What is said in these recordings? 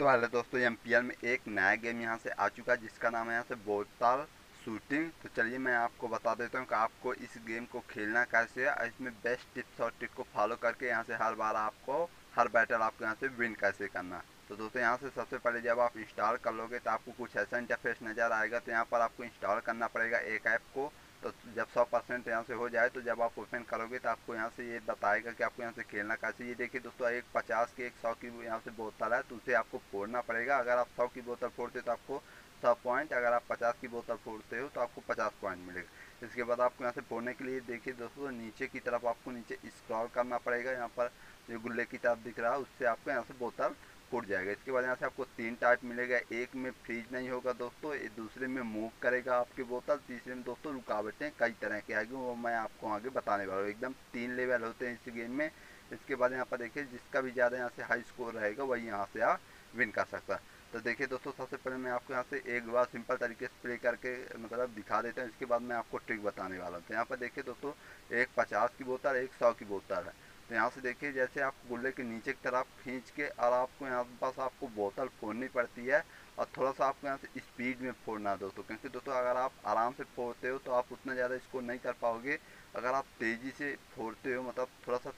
तो वाले दोस्तों एमपीएल में एक नया गेम यहाँ से आ चुका है जिसका नाम है यहाँ से बोतल शूटिंग। तो चलिए मैं आपको बता देता हूँ कि आपको इस गेम को खेलना कैसे है और इसमें बेस्ट टिप्स और ट्रिक को फॉलो करके यहाँ से हर बार आपको हर बैटल आपको यहाँ से विन कैसे करना। तो दोस्तों यहाँ से सबसे पहले जब आप इंस्टॉल कर लोगे तो आपको कुछ ऐसा इंटरफेस नज़र आएगा। तो यहाँ पर आपको इंस्टॉल करना पड़ेगा एक ऐप को। तो जब 100% यहाँ से हो जाए तो जब आप ओपन करोगे तो आपको यहाँ से ये बताएगा कि आपको यहाँ से खेलना कैसे। ये देखिए दोस्तों एक 50 की एक 100 की यहाँ से बोतल है तो उसे आपको फोड़ना पड़ेगा। अगर आप 100 की बोतल फोड़ते हो तो आपको 100 पॉइंट, अगर आप 50 की बोतल फोड़ते हो तो आपको 50 पॉइंट मिलेगा। इसके बाद आपको यहाँ से फोड़ने के लिए देखिए दोस्तों नीचे की तरफ आपको नीचे स्क्रॉल करना पड़ेगा। यहाँ पर जो गुल्ले की तरफ दिख रहा है उससे आपको यहाँ से बोतल फूट जाएगा। इसके बाद यहाँ से आपको 3 टाइप मिलेगा। एक में फ्रीज नहीं होगा दोस्तों, दूसरे में मूव करेगा आपकी बोतल, तीसरे में दोस्तों रुकावटें कई तरह की आएगी, वो मैं आपको आगे बताने वाला हूँ। एकदम 3 लेवल होते हैं इस गेम में। इसके बाद यहाँ पर देखिए जिसका भी ज़्यादा यहाँ से हाई स्कोर रहेगा वही यहाँ से आप विन कर सकता है। तो देखिए दोस्तों सबसे पहले मैं आपको यहाँ से एक बार सिंपल तरीके से प्ले करके मतलब दिखा देता हूँ। इसके बाद मैं आपको ट्रिक बताने वाला हूँ। तो यहाँ पर देखिए दोस्तों एक 50 की बोतल एक 100 की बोतल है। तो यहाँ से देखिए जैसे आप गुल्ले के नीचे की तरफ खींच के और आपको यहाँ पास आपको बोतल फोड़नी पड़ती है और थोड़ा सा आपको यहाँ से स्पीड में फोड़ना है दोस्तों, क्योंकि दोस्तों अगर आप आराम से फोड़ते हो तो आप उतना ज़्यादा स्कोर नहीं कर पाओगे। अगर आप तेज़ी से फोड़ते हो मतलब थोड़ा सा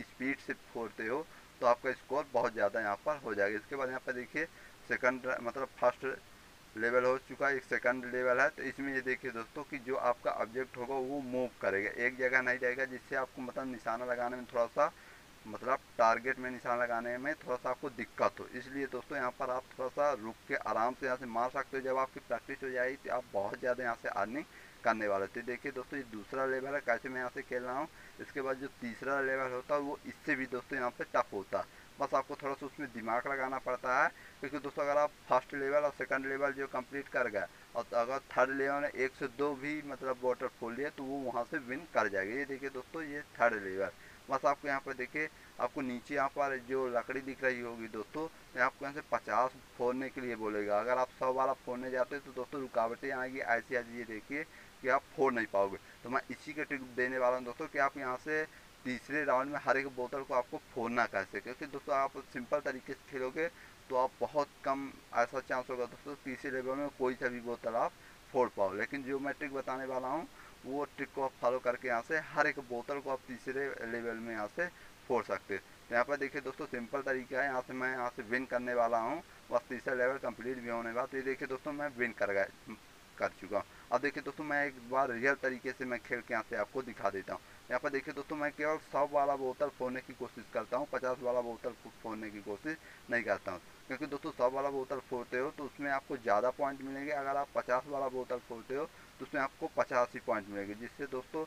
स्पीड से फोड़ते हो तो आपका स्कोर बहुत ज़्यादा यहाँ पर हो जाएगा। इसके बाद यहाँ पर देखिए सेकंड मतलब फर्स्ट लेवल हो चुका है, एक सेकंड लेवल है। तो इसमें ये देखिए दोस्तों कि जो आपका ऑब्जेक्ट होगा वो मूव करेगा, एक जगह नहीं रहेगा, जिससे आपको मतलब निशाना लगाने में थोड़ा सा मतलब टारगेट में निशाना लगाने में थोड़ा सा आपको दिक्कत हो। इसलिए दोस्तों यहाँ पर आप थोड़ा सा रुक के आराम से यहाँ से मार सकते हो। जब आपकी प्रैक्टिस हो जाएगी तो आप बहुत ज़्यादा यहाँ से अर्निंग करने वाले होते। देखिए दोस्तों ये दूसरा लेवल है कैसे मैं यहाँ से खेल रहा हूँ। इसके बाद जो तीसरा लेवल होता है वो इससे भी दोस्तों यहाँ पर टफ होता है, बस आपको थोड़ा सा उसमें दिमाग लगाना पड़ता है। क्योंकि दोस्तों अगर आप फर्स्ट लेवल और सेकंड लेवल जो कंप्लीट कर गए और अगर थर्ड लेवल में 102 भी मतलब वाटर फोल लिया तो वो वहाँ से विन कर जाएगी। ये देखिए दोस्तों ये थर्ड लेवल, बस आपको यहाँ पर देखिए आपको नीचे यहाँ पर जो लकड़ी दिख रही होगी दोस्तों तो आपको यहाँ से 50 फोड़ने के लिए बोलेगा। अगर आप 100 बार आप फोड़ने जाते हो तो दोस्तों रुकावटें आएगी ऐसी ऐसी, ये देखिए कि आप फोड़ नहीं पाओगे। तो मैं इसी के ट्रिक देने वाला हूँ दोस्तों कि आप यहाँ से तीसरे राउंड में हर एक बोतल को आपको फोड़ना कैसे, क्योंकि दोस्तों आप सिंपल तरीके से खेलोगे तो आप बहुत कम ऐसा चांस होगा दोस्तों तीसरे लेवल में कोई सा भी बोतल आप फोड़ पाओ। लेकिन जो मैं ट्रिक बताने वाला हूँ वो ट्रिक को आप फॉलो करके यहाँ से हर एक बोतल को आप तीसरे लेवल में यहाँ से फोड़ सकते हैं। तो यहाँ पर देखिए दोस्तों सिंपल तरीका है, यहाँ से मैं यहाँ से विन करने वाला हूँ। बस तीसरा लेवल कंप्लीट भी होने बाद ये देखिए दोस्तों मैं विन कर चुका हूँ। अब देखिए दोस्तों मैं एक बार रियल तरीके से मैं खेल के यहाँ से आपको दिखा देता हूँ। यहाँ पर देखिए दोस्तों मैं केवल 100 वाला बोतल फोड़ने की कोशिश करता हूँ, 50 वाला बोतल फोड़ने की कोशिश नहीं करता हूँ। क्योंकि दोस्तों 100 वाला बोतल फोड़ते हो तो उसमें आपको ज़्यादा पॉइंट मिलेंगे, अगर आप 50 वाला बोतल फोड़ते हो तो उसमें आपको 85 पॉइंट मिलेंगे, जिससे दोस्तों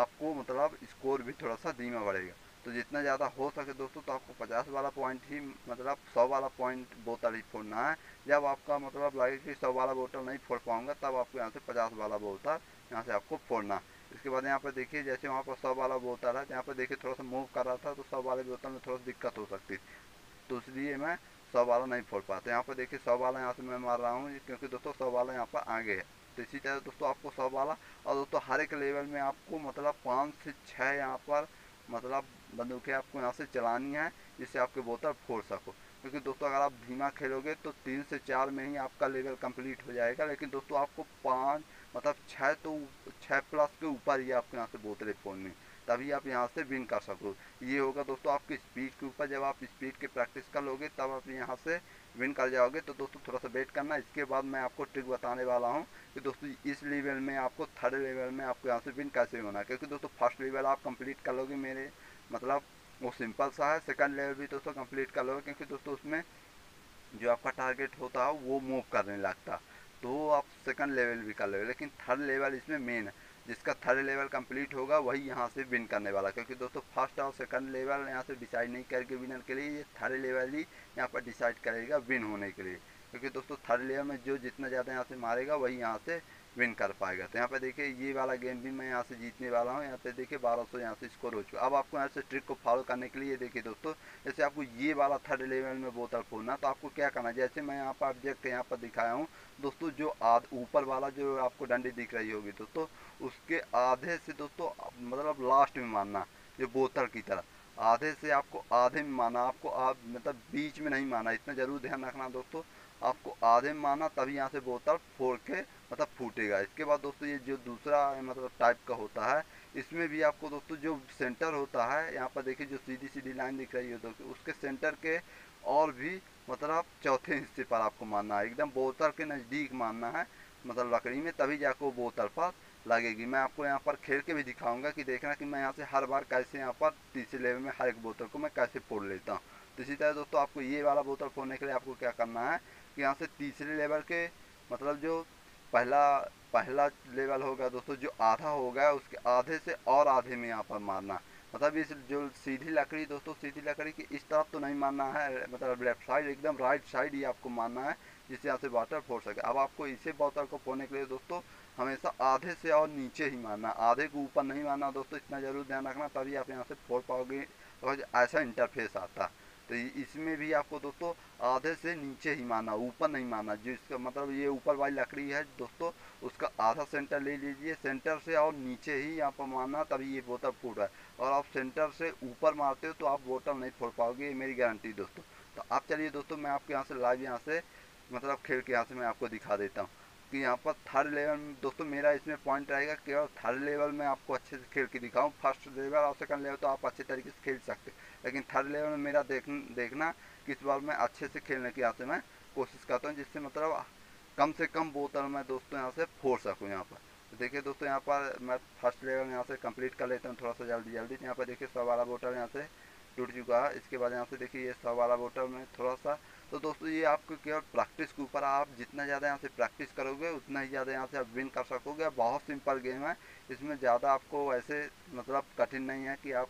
आपको मतलब स्कोर भी थोड़ा सा धीमा बढ़ेगा। तो जितना ज़्यादा हो सके दोस्तों तो आपको 50 वाला पॉइंट ही मतलब 100 वाला पॉइंट बोतल ही फोड़ना है। जब आपका मतलब लगे कि 100 वाला बोतल नहीं फोड़ पाऊँगा तब आपको यहाँ से 50 वाला बोतल यहाँ से आपको फोड़ना। इसके बाद यहाँ पर देखिए जैसे वहाँ पर 100 वाला बोतल है, यहाँ पर देखिए थोड़ा सा मूव कर रहा था तो 100 वाले बोतल में थोड़ा सा दिक्कत हो सकती, तो इसलिए मैं 100 वाला नहीं फोड़ पाता। यहाँ पर देखिए 100 वाला यहाँ से मैं मार रहा हूँ, क्योंकि दोस्तों 100 वाला यहाँ पर आगे है। तो इसी तरह दोस्तों आपको 100 वाला और दोस्तों हर एक लेवल में आपको मतलब 5 से 6 यहाँ पर मतलब बंदूकें आपको यहाँ से चलानी है जिससे आपके बोतल फोड़ सको। क्योंकि दोस्तों अगर आप धीमा खेलोगे तो 3 से 4 में ही आपका लेवल कंप्लीट हो जाएगा। लेकिन दोस्तों आपको 5 मतलब 6 तो 6+ के ऊपर ही आपको यहाँ से बोतलें फोड़नी, तभी आप यहाँ से विन कर सको। ये होगा दोस्तों आपकी स्पीड के ऊपर, जब आप स्पीड की प्रैक्टिस कर लोगे तब आप यहाँ से विन कर जाओगे। तो दोस्तों थोड़ा सा वेट करना, इसके बाद मैं आपको ट्रिक बताने वाला हूँ कि दोस्तों इस लेवल में आपको थर्ड लेवल में आपको यहाँ से विन कैसे होना है। क्योंकि दोस्तों फर्स्ट लेवल आप कंप्लीट कर लोगे मेरे मतलब वो सिंपल सा है, सेकंड लेवल भी दोस्तों कंप्लीट कर लोगे, क्योंकि दोस्तों उसमें जो आपका टारगेट होता है वो मूव करने लगता तो आप सेकंड लेवल भी कर लोगे। लेकिन थर्ड लेवल इसमें मेन है, जिसका थर्ड लेवल कंप्लीट होगा वही यहाँ से विन करने वाला। क्योंकि दोस्तों फर्स्ट और सेकंड लेवल यहाँ से डिसाइड नहीं करके विनर के लिए, ये थर्ड लेवल ही यहाँ पर डिसाइड करेगा विन होने के लिए। क्योंकि दोस्तों थर्ड लेवल में जो जितना ज़्यादा यहाँ से मारेगा वही यहाँ से विन कर पाएगा। तो यहाँ पे देखिए ये वाला गेम भी मैं यहाँ से जीतने वाला हूँ। यहाँ पे देखिए 1200 यहाँ से स्कोर हो चुका। अब आपको यहाँ से ट्रिक को फॉलो करने के लिए देखिए दोस्तों जैसे आपको ये वाला थर्ड लेवल में बोतल फोड़ना, तो आपको क्या करना है जैसे मैं यहाँ पर ऑब्जेक्ट यहाँ पर दिखाया हूँ दोस्तों, जो ऊपर वाला जो आपको डंडी दिख रही होगी दोस्तों उसके आधे से दोस्तों मतलब लास्ट में मारना जो बोतल की तरह। आधे से आपको आधे में माना, आपको आप मतलब बीच में नहीं माना, इतना ज़रूर ध्यान रखना दोस्तों। आपको आधे में माना तभी यहाँ से बोतल फोड़ के मतलब फूटेगा। इसके बाद दोस्तों ये जो दूसरा मतलब टाइप का होता है, इसमें भी आपको दोस्तों जो सेंटर होता है, यहाँ पर देखिए जो सीधी सीधी लाइन दिख रही है दोस्तों, उसके सेंटर के और भी मतलब चौथे हिस्से पर आपको मानना है, एकदम बोतल के नज़दीक मानना है मतलब लकड़ी में, तभी जाकर वो बोतल पर लगेगी। मैं आपको यहाँ पर खेल के भी दिखाऊंगा कि देखना कि मैं यहाँ से हर बार कैसे यहाँ पर तीसरे लेवल में हर एक बोतल को मैं कैसे फोड़ लेता हूँ। तो इसी तरह दोस्तों आपको ये वाला बोतल फोड़ने के लिए आपको क्या करना है कि यहाँ से तीसरे लेवल के मतलब जो पहला लेवल होगा दोस्तों, जो आधा होगा उसके आधे से और आधे में यहाँ पर मारना, मतलब इस जो सीधी लकड़ी दोस्तों, सीधी लकड़ी की इस तरफ तो नहीं मारना है, मतलब लेफ्ट साइड एकदम राइट साइड ही आपको मारना है, जिससे यहाँ से वाटर फोड़ सके। अब आपको इसे बोतल को फोड़ने के लिए दोस्तों हमेशा आधे से और नीचे ही मारना, आधे को ऊपर नहीं मारना दोस्तों, इतना ज़रूर ध्यान रखना, तभी आप यहाँ से फोड़ पाओगे। और ऐसा इंटरफेस आता है, तो इसमें भी आपको दोस्तों आधे से नीचे ही मारना, ऊपर नहीं मारना। जो इसका मतलब ये ऊपर वाली लकड़ी है दोस्तों, उसका आधा सेंटर ले लीजिए, सेंटर से और नीचे ही यहाँ पर मारना, तभी ये बोतल फूट रहा है। और आप सेंटर से ऊपर मारते हो तो आप बोतल नहीं फोड़ पाओगे, ये मेरी गारंटी दोस्तों। तो आप चलिए दोस्तों, मैं आपके यहाँ से लाइव यहाँ से मतलब खेल के यहाँ से मैं आपको दिखा देता हूँ कि यहाँ पर थर्ड लेवल में दोस्तों मेरा इसमें पॉइंट रहेगा केवल थर्ड लेवल में आपको अच्छे से खेल के दिखाऊँ। फर्स्ट लेवल और सेकंड लेवल तो आप अच्छे तरीके से खेल सकते, लेकिन थर्ड लेवल में मेरा देखना कि इस बार मैं अच्छे से खेलने की यहाँ से मैं कोशिश करता हूँ, जिससे मतलब कम से कम बोतल मैं दोस्तों यहाँ से फोड़ सकूँ। यहाँ पर तो देखिए दोस्तों, यहाँ पर मैं फर्स्ट लेवल यहाँ से कम्प्लीट कर लेता हूँ थोड़ा सा जल्दी जल्दी। यहाँ पर देखिए 112 बोतल यहाँ से टूट चुका है। इसके बाद यहाँ से देखिए ये 112 बोतल में थोड़ा सा, तो दोस्तों ये आपको केवल प्रैक्टिस के ऊपर, आप जितना ज़्यादा यहाँ से प्रैक्टिस करोगे उतना ही ज़्यादा यहाँ से आप विन कर सकोगे। बहुत सिंपल गेम है, इसमें ज़्यादा आपको ऐसे मतलब कठिन नहीं है कि आप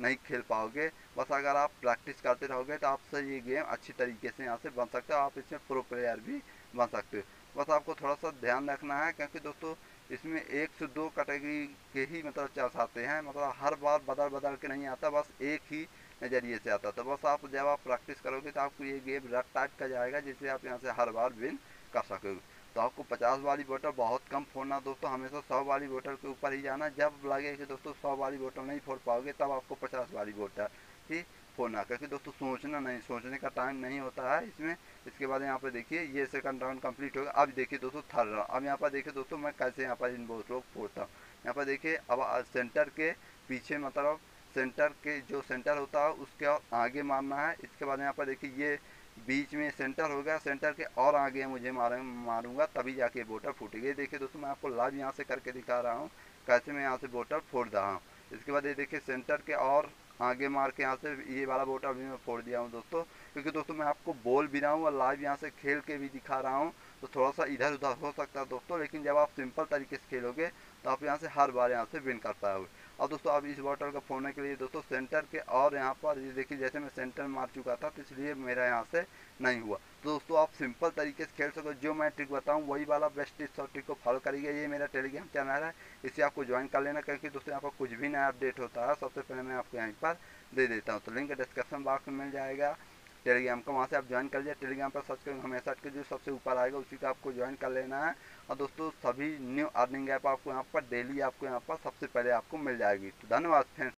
नहीं खेल पाओगे, बस अगर आप प्रैक्टिस करते रहोगे तो आपसे ये गेम अच्छी तरीके से यहाँ से बन सकते हो, आप इसमें प्रो प्लेयर भी बन सकते हो। बस आपको थोड़ा सा ध्यान रखना है, क्योंकि दोस्तों इसमें 1 से 2 कैटेगरी के ही मतलब चांस आते हैं, मतलब हर बार बदल बदल के नहीं आता, बस एक ही नज़रिए से आता। तो बस आप जब आप प्रैक्टिस करोगे तो आपको ये गेम रट टाइप का जाएगा, जिससे आप यहाँ से हर बार विन कर सकोगे। तो आपको 50 वाली बोतल बहुत कम फोड़ना दोस्तों, हमेशा 100 वाली बोतल के ऊपर ही जाना। जब लगे कि दोस्तों 100 वाली बोतल नहीं फोड़ पाओगे, तब आपको 50 वाली बोतल ही फोड़ना, क्योंकि दोस्तों सोचना नहीं, सोचने का टाइम नहीं होता है इसमें। इसके बाद यहाँ पर देखिए ये सेकंड राउंड कंप्लीट होगा। अब देखिए दोस्तों थर्ड राउंड, अब यहाँ पर देखिए दोस्तों मैं कैसे यहाँ पर इन बोतलों को फोड़ता हूँ। यहाँ पर देखिए अब सेंटर के पीछे मतलब सेंटर के जो सेंटर होता है उसके और आगे मारना है। इसके बाद यहाँ पर देखिए ये बीच में सेंटर होगा, सेंटर के और आगे मुझे मारूंगा तभी जाके बोतल फूटेगी। देखिए दोस्तों मैं आपको लाइव यहाँ से करके दिखा रहा हूँ कैसे मैं यहाँ से बोतल फोड़ रहा हूँ। इसके बाद ये देखिए सेंटर के और आगे मार के यहाँ से ये वाला बोतल भी मैं फोड़ दिया हूँ दोस्तों, क्योंकि दोस्तों मैं आपको बोल भी रहा हूँ और लाइव यहाँ से खेल के भी दिखा रहा हूँ, तो थोड़ा सा इधर उधर हो सकता है दोस्तों, लेकिन जब आप सिंपल तरीके से खेलोगे तो आप यहाँ से हर बार यहाँ से विन कर पाओगे। अब दोस्तों आप इस बोतल को फोड़ने के लिए दोस्तों सेंटर के और यहाँ पर ये देखिए जैसे मैं सेंटर मार चुका था, तो इसलिए मेरा यहाँ से नहीं हुआ। तो दोस्तों आप सिंपल तरीके से खेल सको, जो मैं ट्रिक बताऊँ वही वाला बेस्ट टिप्स और ट्रिक को फॉलो करिएगा। ये मेरा टेलीग्राम चैनल है, इसे आपको ज्वाइन कर लेना, क्योंकि दोस्तों यहाँ पर कुछ भी नया अपडेट होता है सबसे पहले मैं आपको यहीं पर दे देता हूँ। तो लिंक डिस्क्रिप्शन बॉक्स में मिल जाएगा टेलीग्राम का, वहाँ से आप ज्वाइन कर लीजिए। टेलीग्राम पर सर्च करेंगे हमेशा के जो सबसे ऊपर आएगा उसी का आपको ज्वाइन कर लेना है। और दोस्तों सभी न्यू अर्निंग ऐप आपको यहाँ पर डेली आपको यहाँ पर सबसे पहले आपको मिल जाएगी। तो धन्यवाद फ्रेंड्स।